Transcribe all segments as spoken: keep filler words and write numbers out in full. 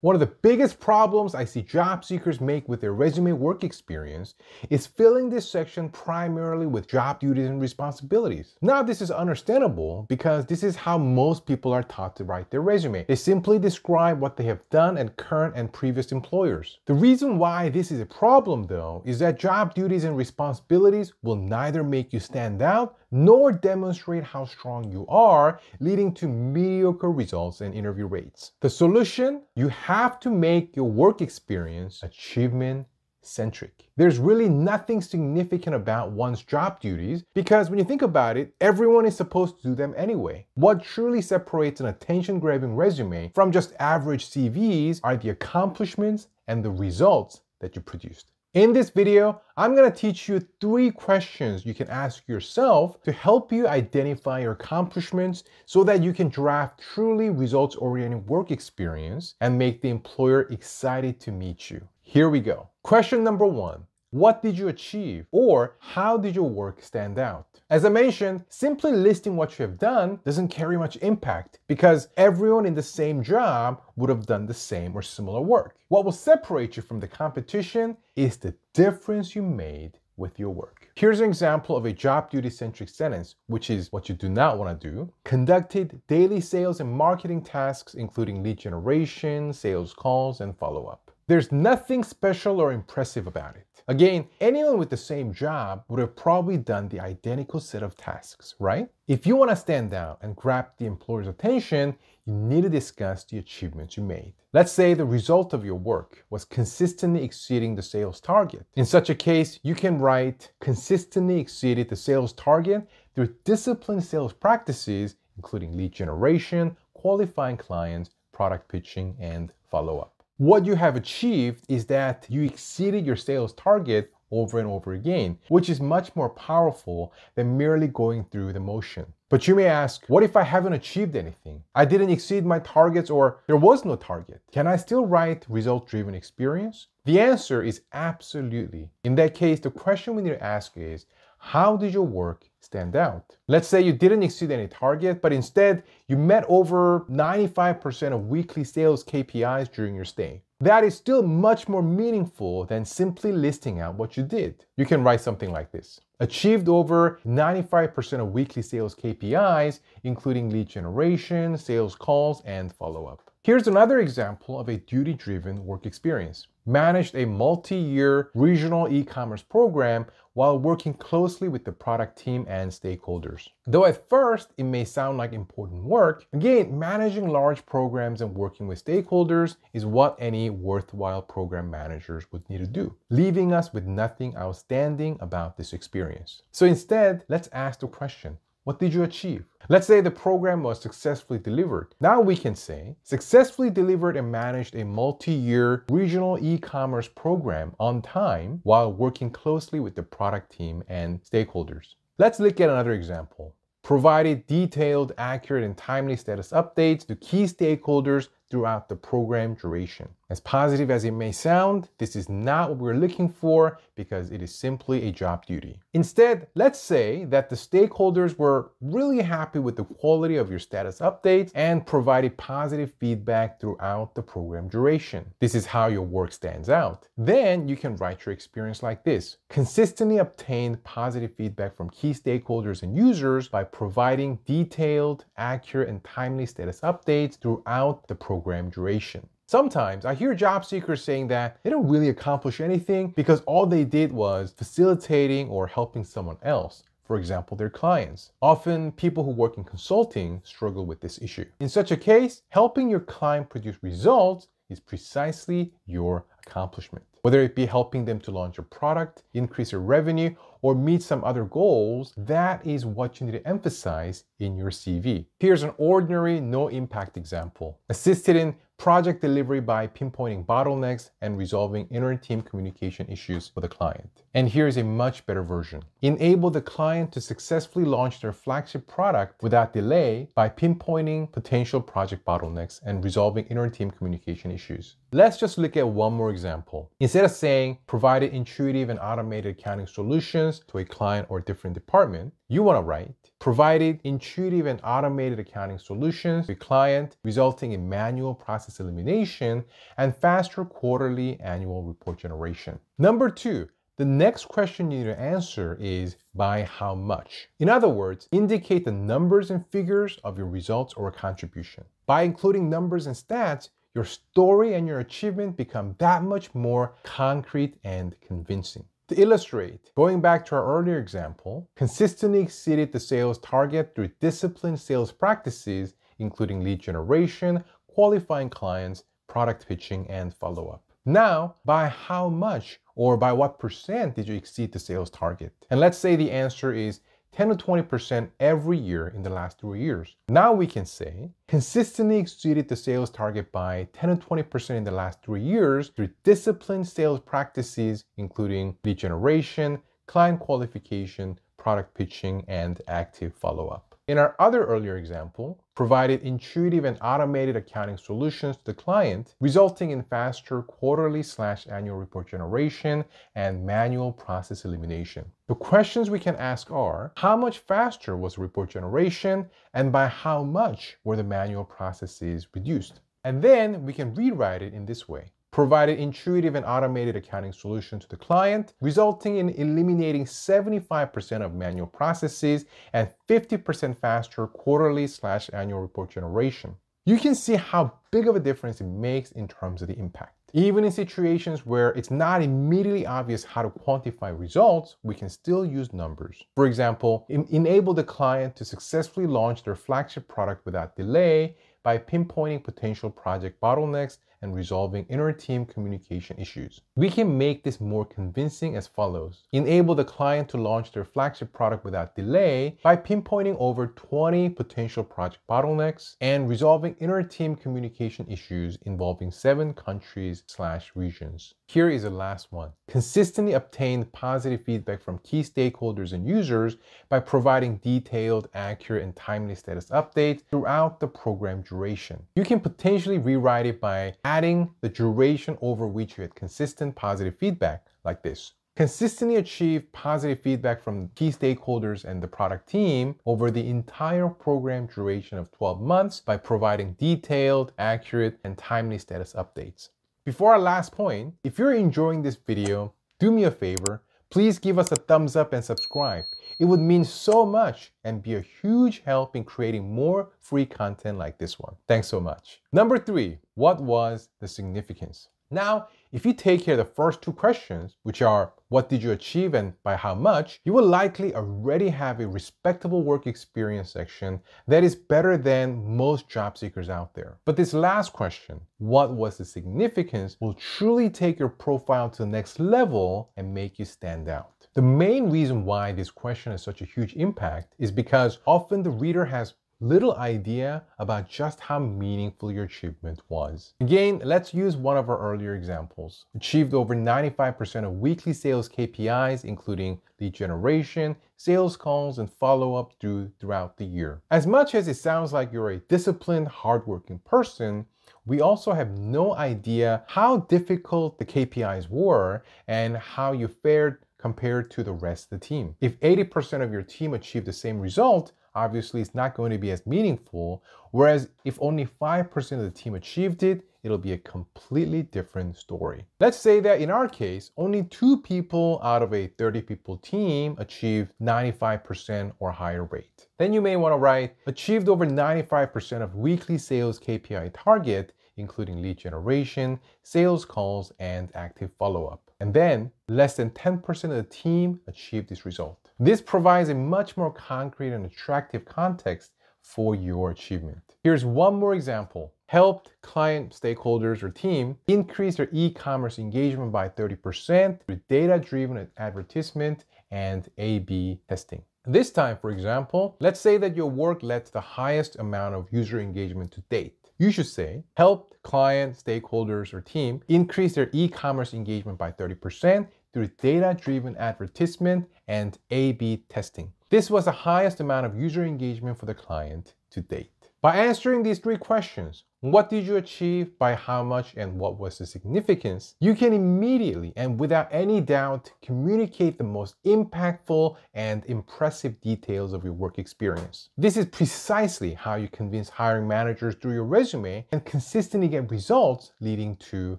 One of the biggest problems I see job seekers make with their resume work experience is filling this section primarily with job duties and responsibilities. Now, this is understandable because this is how most people are taught to write their resume. They simply describe what they have done at current and previous employers. The reason why this is a problem, though, is that job duties and responsibilities will neither make you stand out nor demonstrate how strong you are, leading to mediocre results and interview rates. The solution? You have to make your work experience achievement-centric. There's really nothing significant about one's job duties because when you think about it, everyone is supposed to do them anyway. What truly separates an attention-grabbing resume from just average C Vs are the accomplishments and the results that you produced. In this video, I'm going to teach you three questions you can ask yourself to help you identify your accomplishments so that you can draft truly results-oriented work experience and make the employer excited to meet you. Here we go. Question number one. What did you achieve, or how did your work stand out? As I mentioned, simply listing what you have done doesn't carry much impact because everyone in the same job would have done the same or similar work. What will separate you from the competition is the difference you made with your work. Here's an example of a job duty-centric sentence, which is what you do not want to do. Conducted daily sales and marketing tasks, including lead generation, sales calls, and follow-up. There's nothing special or impressive about it. Again, anyone with the same job would have probably done the identical set of tasks, right? If you want to stand out and grab the employer's attention, you need to discuss the achievements you made. Let's say the result of your work was consistently exceeding the sales target. In such a case, you can write, consistently exceeded the sales target through disciplined sales practices, including lead generation, qualifying clients, product pitching, and follow-up. What you have achieved is that you exceeded your sales target over and over again, which is much more powerful than merely going through the motion. But you may ask, what if I haven't achieved anything? I didn't exceed my targets, or there was no target. Can I still write result-driven experience? The answer is absolutely. In that case, the question we need to ask is, how did your work stand out? Let's say you didn't exceed any target, but instead you met over ninety-five percent of weekly sales K P Is during your stay. That is still much more meaningful than simply listing out what you did. You can write something like this. Achieved over ninety-five percent of weekly sales K P Is, including lead generation, sales calls, and follow-up. Here's another example of a duty-driven work experience. Managed a multi-year regional e-commerce program while working closely with the product team and stakeholders. Though at first it may sound like important work, again, managing large programs and working with stakeholders is what any worthwhile program managers would need to do, leaving us with nothing outstanding about this experience. So instead, let's ask the question, what did you achieve? Let's say the program was successfully delivered. Now we can say, successfully delivered and managed a multi-year regional e-commerce program on time while working closely with the product team and stakeholders. Let's look at another example. Provided detailed, accurate, and timely status updates to key stakeholders throughout the program duration. As positive as it may sound, this is not what we're looking for because it is simply a job duty. Instead, let's say that the stakeholders were really happy with the quality of your status updates and provided positive feedback throughout the program duration. This is how your work stands out. Then you can write your experience like this. Consistently obtained positive feedback from key stakeholders and users by providing detailed, accurate, and timely status updates throughout the program program duration. Sometimes I hear job seekers saying that they don't really accomplish anything because all they did was facilitating or helping someone else, for example, their clients. Often people who work in consulting struggle with this issue. In such a case, helping your client produce results is precisely your accomplishment. Whether it be helping them to launch a product, increase their revenue, or meet some other goals, that is what you need to emphasize in your C V. Here's an ordinary no-impact example. Assisted in project delivery by pinpointing bottlenecks and resolving inter-team communication issues with a client. And here's a much better version. Enable the client to successfully launch their flagship product without delay by pinpointing potential project bottlenecks and resolving inter-team communication issues. Let's just look at one more example. Instead of saying, provided intuitive and automated accounting solutions to a client or different department, you want to write, provided intuitive and automated accounting solutions to the client, resulting in manual process elimination and faster quarterly annual report generation. Number two, the next question you need to answer is by how much. In other words, indicate the numbers and figures of your results or contribution. By including numbers and stats, your story and your achievement become that much more concrete and convincing. To illustrate, going back to our earlier example, consistently exceeded the sales target through disciplined sales practices, including lead generation, qualifying clients, product pitching, and follow-up. Now, by how much or by what percent did you exceed the sales target? And let's say the answer is ten to twenty percent every year in the last three years. Now we can say, consistently exceeded the sales target by ten to twenty percent in the last three years through disciplined sales practices, including lead generation, client qualification, product pitching, and active follow-up. In our other earlier example, provided intuitive and automated accounting solutions to the client, resulting in faster quarterly slash annual report generation and manual process elimination. The questions we can ask are, how much faster was report generation and by how much were the manual processes reduced? And then we can rewrite it in this way. Provided intuitive and automated accounting solutions to the client, resulting in eliminating seventy-five percent of manual processes and fifty percent faster quarterly slash annual report generation. You can see how big of a difference it makes in terms of the impact. Even in situations where it's not immediately obvious how to quantify results, we can still use numbers. For example, enable the client to successfully launch their flagship product without delay by pinpointing potential project bottlenecks and resolving inter-team communication issues. We can make this more convincing as follows. Enable the client to launch their flagship product without delay by pinpointing over twenty potential project bottlenecks and resolving inter-team communication issues involving seven countries slash regions. Here is the last one. Consistently obtain positive feedback from key stakeholders and users by providing detailed, accurate, and timely status updates throughout the program duration. You can potentially rewrite it by adding the duration over which you had consistent positive feedback like this. Consistently achieve positive feedback from key stakeholders and the product team over the entire program duration of twelve months by providing detailed, accurate, and timely status updates. Before our last point, if you're enjoying this video, do me a favor, please give us a thumbs up and subscribe. It would mean so much and be a huge help in creating more free content like this one. Thanks so much. Number three, what was the significance? Now, if you take care of the first two questions, which are what did you achieve and by how much, you will likely already have a respectable work experience section that is better than most job seekers out there. But this last question, what was the significance, will truly take your profile to the next level and make you stand out. The main reason why this question has such a huge impact is because often the reader has little idea about just how meaningful your achievement was. Again, let's use one of our earlier examples. Achieved over ninety-five percent of weekly sales K P Is, including lead generation, sales calls, and follow-up through, throughout the year. As much as it sounds like you're a disciplined, hardworking person, we also have no idea how difficult the K P Is were and how you fared compared to the rest of the team. If eighty percent of your team achieved the same result, obviously it's not going to be as meaningful, whereas if only five percent of the team achieved it, it'll be a completely different story. Let's say that in our case, only two people out of a thirty people team achieved ninety-five percent or higher rate. Then you may want to write, achieved over ninety-five percent of weekly sales K P I target, including lead generation, sales calls, and active follow-up. And then less than ten percent of the team achieved this result. This provides a much more concrete and attractive context for your achievement. Here's one more example. Helped client, stakeholders, or team increase their e-commerce engagement by thirty percent through data-driven advertisement and A B testing. This time, for example, let's say that your work led to the highest amount of user engagement to date. You should say, helped client, stakeholders, or team increase their e-commerce engagement by thirty percent through data-driven advertisement and A B testing. This was the highest amount of user engagement for the client to date. By answering these three questions, What did you achieve, by how much, and what was the significance? You can immediately and without any doubt communicate the most impactful and impressive details of your work experience. This is precisely how you convince hiring managers through your resume and consistently get results, leading to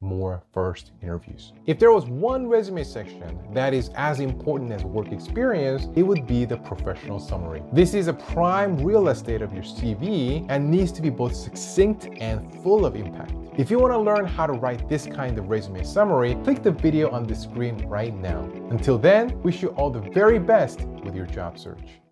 more first interviews. If there was one resume section that is as important as work experience, it would be the professional summary. This is a prime real estate of your C V and needs to be both succinct and full of impact. If you want to learn how to write this kind of resume summary, click the video on the screen right now. Until then, wish you all the very best with your job search.